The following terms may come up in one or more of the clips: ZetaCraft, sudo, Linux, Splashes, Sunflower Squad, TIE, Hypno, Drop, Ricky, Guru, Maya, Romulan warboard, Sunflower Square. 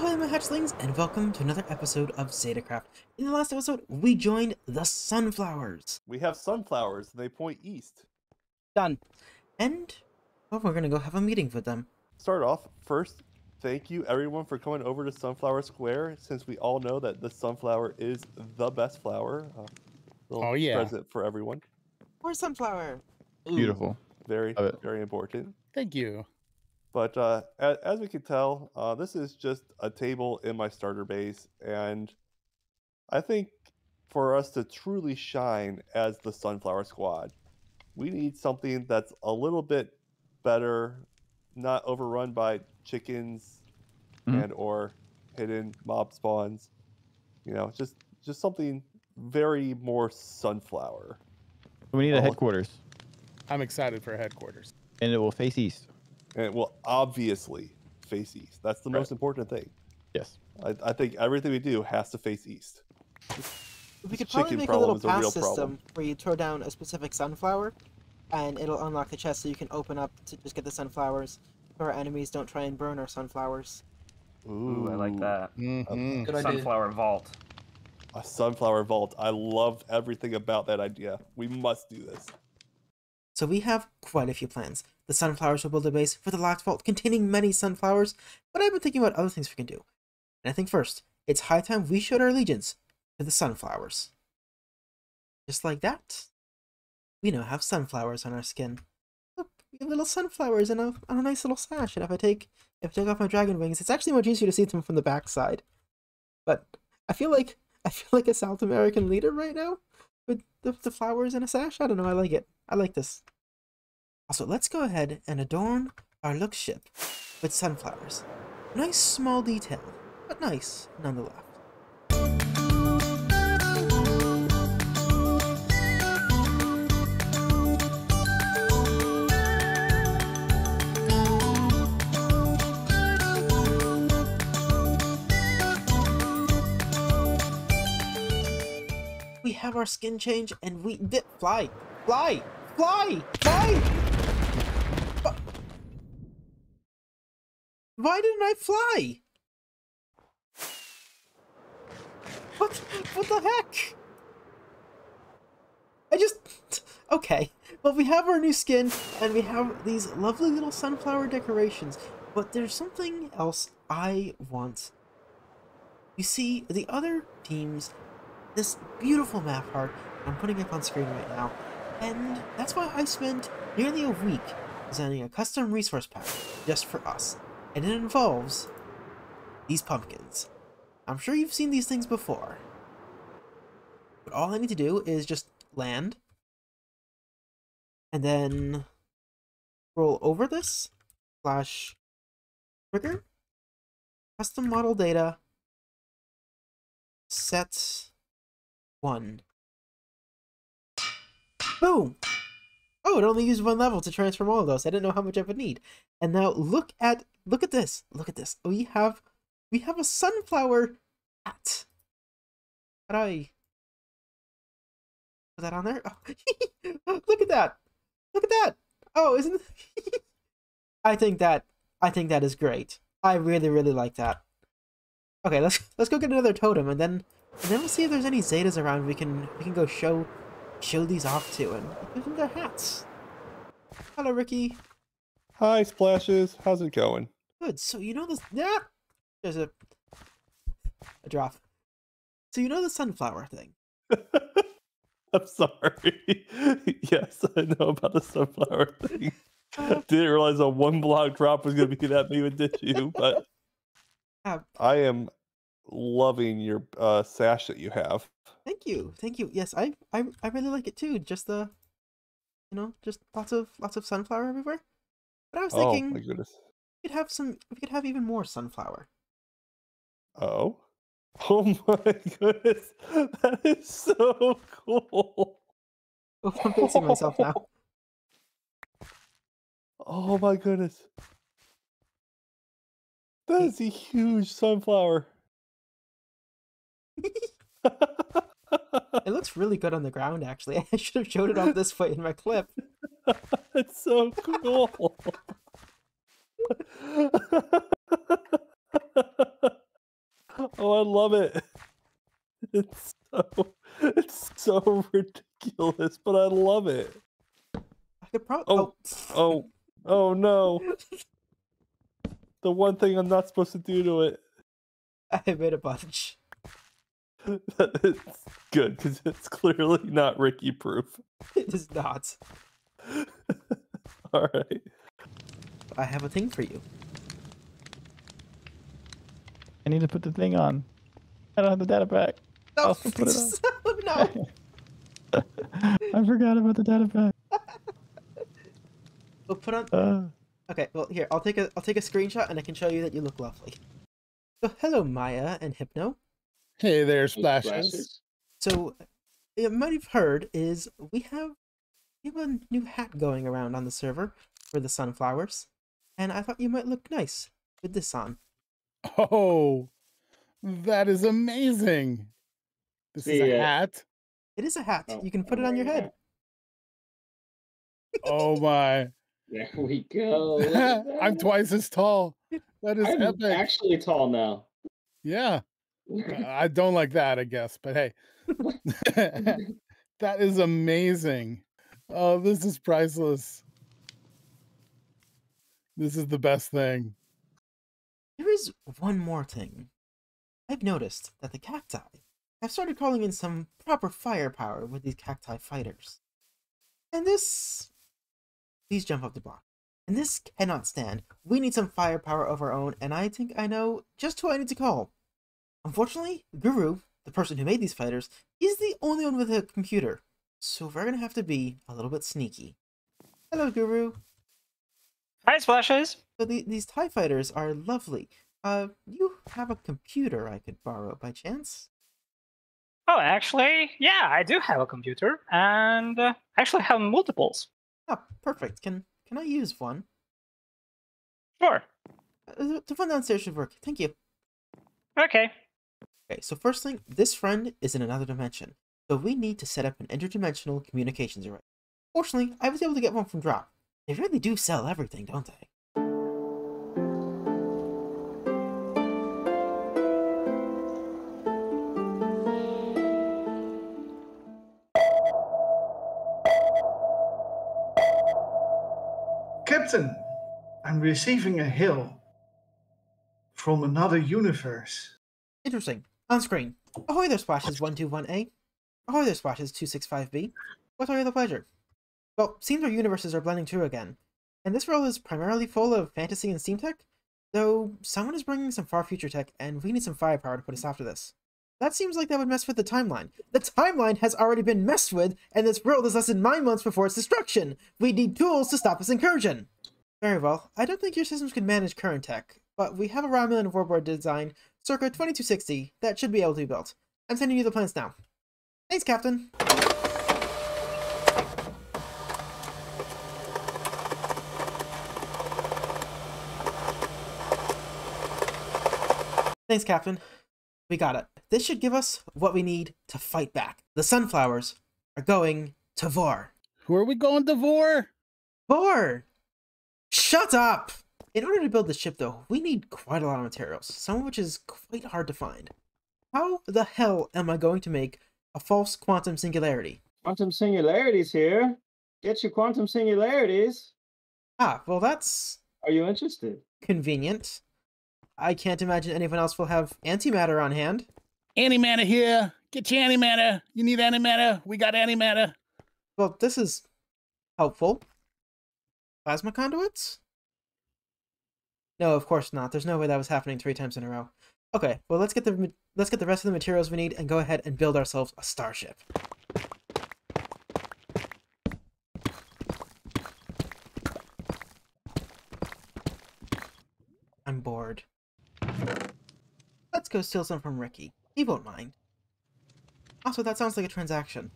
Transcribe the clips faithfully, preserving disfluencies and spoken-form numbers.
Oh, hi, my hatchlings, and welcome to another episode of ZetaCraft. In the last episode, we joined the sunflowers. We have sunflowers, and they point east. Done. And, well, we're gonna go have a meeting with them. Start off, first, thank you everyone for coming over to Sunflower Square, since we all know that the sunflower is the best flower. Uh, little oh, yeah. present for everyone. Or sunflower. Ooh. Beautiful. Very, very important. Thank you. But uh, as we can tell, uh, this is just a table in my starter base, and I think for us to truly shine as the Sunflower Squad, we need something that's a little bit better, not overrun by chickens mm-hmm. and or hidden mob spawns. You know, just just something very more sunflower. We need a headquarters. I'm excited for headquarters. And it will face east. And it will obviously face east. That's the right. most important thing. Yes. I, I think everything we do has to face east. We could probably make a little pass system problem. where you throw down a specific sunflower, and it'll unlock the chest so you can open up to just get the sunflowers, so our enemies don't try and burn our sunflowers. Ooh, Ooh I like that. Mm-hmm. Good sunflower idea. vault. A sunflower vault. I love everything about that idea. We must do this. So we have quite a few plans. The sunflowers will build a base for the locked vault containing many sunflowers, but I've been thinking about other things we can do. And I think first, it's high time we showed our allegiance to the sunflowers. Just like that, we now have sunflowers on our skin. Look, we have little sunflowers in a, on a nice little sash, and if I take if I take off my dragon wings, it's actually much easier to see them from the backside. But I feel like I feel like a South American leader right now with the, the flowers in a sash. I don't know, I like it. I like this. Also, let's go ahead and adorn our look ship with sunflowers. Nice small detail, but nice nonetheless. We have our skin change and we dip fly, fly, fly, fly! Why didn't I fly? What? What the heck? I just... Okay. Well, we have our new skin, and we have these lovely little sunflower decorations. But there's something else I want. You see, the other teams, this beautiful map art I'm putting up on screen right now. And that's why I spent nearly a week designing a custom resource pack just for us. And it involves these pumpkins. I'm sure you've seen these things before. But all I need to do is just land. And then roll over this. Slash trigger. Custom model data. Set one. Boom! Oh, it only used one level to transform all of those. I didn't know how much I would need. And now look at look at this. Look at this. We have we have a sunflower hat. How do I put that on there? Oh. Look at that. Look at that. Oh, isn't I think that I think that is great. I really, really like that. Okay, let's let's go get another totem and then and then we'll see if there's any Zetas around we can we can go show show these off to and give them their hats. Hello, Ricky. Hi, Splashes. How's it going? Good. So you know this... Yeah! There's a... a drop. So you know the sunflower thing. I'm sorry. Yes, I know about the sunflower thing. Uh, didn't realize a one-block drop was going to be that big of a issue, but... Uh, I am loving your uh, sash that you have. Thank you. Thank you. Yes, I, I I really like it too. Just the, you know, just lots of lots of sunflower everywhere. But I was oh, thinking my goodness. we could have some we could have even more sunflower. Oh. Oh my goodness. That is so cool. Oh, I'm facing myself now. Oh my goodness. That is a huge sunflower. It looks really good on the ground, actually. I should have showed it off this way in my clip. It's so cool. Oh, I love it. It's so, it's so ridiculous, but I love it. I could probably. Oh, oh, oh no! The one thing I'm not supposed to do to it. I made a bunch. It's good because it's clearly not Ricky proof. It is not. All right. I have a thing for you. I need to put the thing on. I don't have the data pack. No, I'll put it on. No. I forgot about the data pack. We'll put on. Uh, okay, well here, I'll take a I'll take a screenshot and I can show you that you look lovely. So hello, Maya and Hypno. Hey there, Splashes. So, you might have heard is we have we have a new hat going around on the server for the sunflowers, and I thought you might look nice with this on. Oh. That is amazing. This See, is a uh, hat. It is a hat. Oh, you can put it on your head. Oh my. There we go. I'm twice as tall. That is I'm epic. Actually tall now. Yeah. I don't like that, I guess, but hey. That is amazing. Oh, this is priceless. This is the best thing. There is one more thing. I've noticed that the cacti have started calling in some proper firepower with these cacti fighters. And this... Please jump up the block. And this cannot stand. We need some firepower of our own, and I think I know just who I need to call. Unfortunately, Guru, the person who made these fighters, is the only one with a computer. So we're going to have to be a little bit sneaky. Hello, Guru. Hi, Splashes. So the, these TIE fighters are lovely. Uh, you have a computer I could borrow by chance? Oh, actually, yeah, I do have a computer, and uh, actually have multiples. Oh, perfect. Can can I use one? Sure. Uh, the one downstairs should work. Thank you. Okay. Okay, so first thing, this friend is in another dimension, so we need to set up an interdimensional communications array. Fortunately, I was able to get one from Drop. They really do sell everything, don't they? Captain, I'm receiving a hill from another universe. Interesting. On screen. Ahoy there, Splashes one two one A. Ahoy there, Splashes two six five B. What's our other pleasure? Well, seems our universes are blending through again, and this world is primarily full of fantasy and steam tech, though someone is bringing some far future tech, and we need some firepower to put us after this. That seems like that would mess with the timeline. The timeline has already been messed with, and this world is less than nine months before its destruction. We need tools to stop this incursion. Very well. I don't think your systems can manage current tech, but we have a Romulan warboard design circa twenty-two sixty that should be able to be built. I'm sending you the plans now. Thanks, Captain. Thanks, Captain. We got it. This should give us what we need to fight back. The sunflowers are going to Vor. Who are we going to Vor? Vor! Shut up! In order to build the ship, though, we need quite a lot of materials, some of which is quite hard to find. How the hell am I going to make a false quantum singularity? Quantum singularities here. Get your quantum singularities. Ah, well that's... Are you interested? Convenient. I can't imagine anyone else will have antimatter on hand. Antimatter here. Get your antimatter. You need antimatter. We got antimatter. Well, this is helpful. Plasma conduits? No, of course not. There's no way that was happening three times in a row. Okay, well, let's get the let's get the rest of the materials we need and go ahead and build ourselves a starship. I'm bored. Let's go steal some from Ricky. He won't mind. Also, that sounds like a transaction.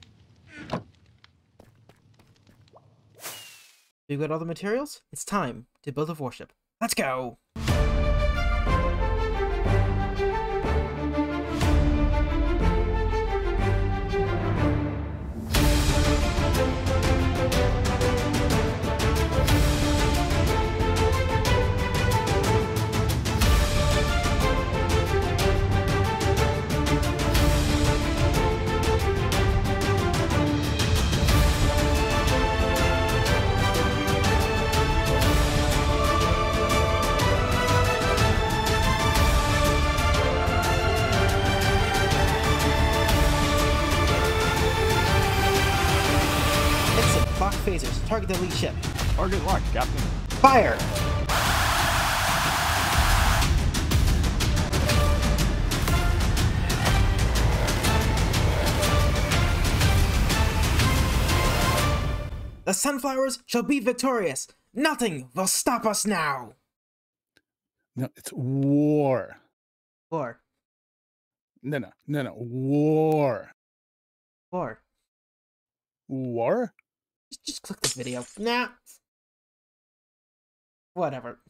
We've got all the materials. It's time to build a warship. Let's go! phasers. Target the lead ship. Or good luck, Captain. Fire! The Sunflowers shall be victorious. Nothing will stop us now. No, it's war. War. No, no, no, no. War. War. War? Just, just click this video. Nah. Whatever.